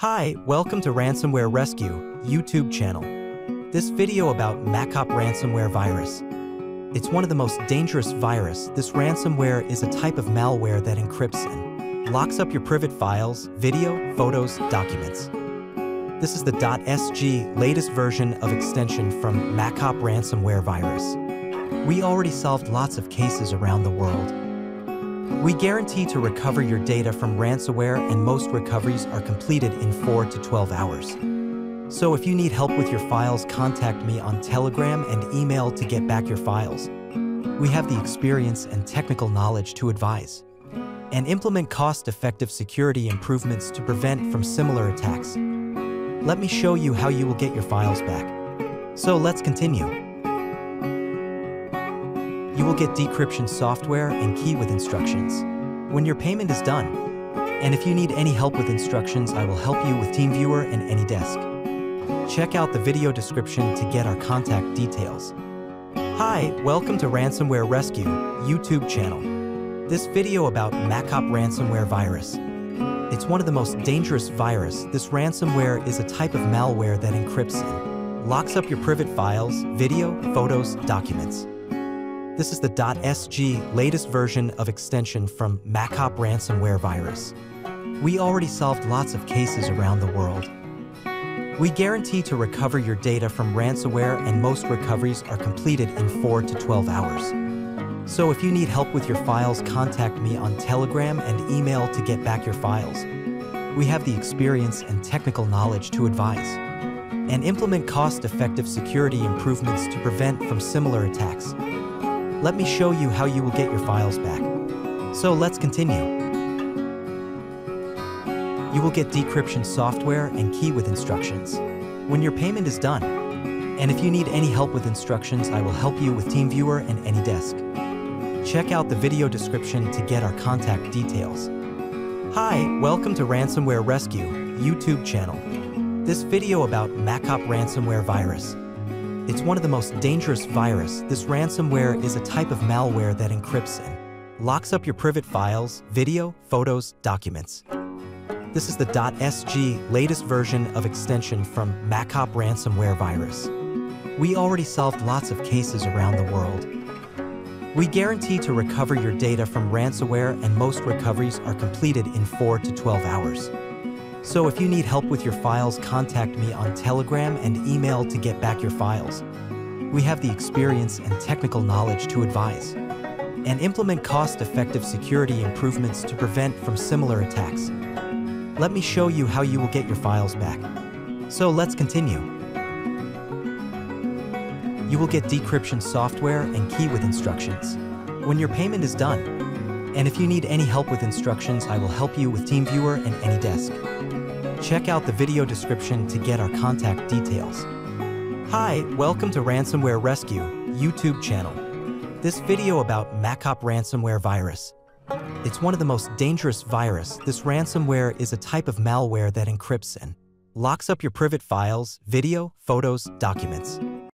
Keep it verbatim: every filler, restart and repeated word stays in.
Hi, welcome to Ransomware Rescue YouTube channel. This video about Makop ransomware virus. It's one of the most dangerous virus. This ransomware is a type of malware that encrypts and locks up your private files, video, photos, documents. This is the .sg latest version of extension from Makop ransomware virus. We already solved lots of cases around the world. We guarantee to recover your data from ransomware, and most recoveries are completed in four to twelve hours. So if you need help with your files, contact me on Telegram and email to get back your files. We have the experience and technical knowledge to advise and implement cost-effective security improvements to prevent from similar attacks. Let me show you how you will get your files back. So let's continue. You will get decryption software and key with instructions when your payment is done. And if you need any help with instructions, I will help you with TeamViewer and AnyDesk. Check out the video description to get our contact details. Hi, welcome to Ransomware Rescue YouTube channel. This video about Makop ransomware virus. It's one of the most dangerous virus. This ransomware is a type of malware that encrypts and locks up your private files, video, photos, documents. This is the .sg latest version of extension from Makop ransomware virus. We already solved lots of cases around the world. We guarantee to recover your data from ransomware, and most recoveries are completed in four to twelve hours. So if you need help with your files, contact me on Telegram and email to get back your files. We have the experience and technical knowledge to advise and implement cost-effective security improvements to prevent from similar attacks. Let me show you how you will get your files back. So let's continue. You will get decryption software and key with instructions when your payment is done. And if you need any help with instructions, I will help you with TeamViewer and AnyDesk. Check out the video description to get our contact details. Hi, welcome to Ransomware Rescue YouTube channel. This video about Makop ransomware virus. It's one of the most dangerous virus. This ransomware is a type of malware that encrypts and locks up your private files, video, photos, documents. This is the .sg latest version of extension from Makop ransomware virus. We already solved lots of cases around the world. We guarantee to recover your data from ransomware, and most recoveries are completed in four to twelve hours. So if you need help with your files, contact me on Telegram and email to get back your files. We have the experience and technical knowledge to advise and implement cost-effective security improvements to prevent from similar attacks. Let me show you how you will get your files back. So let's continue. You will get decryption software and key with instructions when your payment is done. And if you need any help with instructions, I will help you with TeamViewer and AnyDesk. Check out the video description to get our contact details. Hi, welcome to Ransomware Rescue YouTube channel. This video about Makop ransomware virus. It's one of the most dangerous virus. This ransomware is a type of malware that encrypts and locks up your private files, video, photos, documents.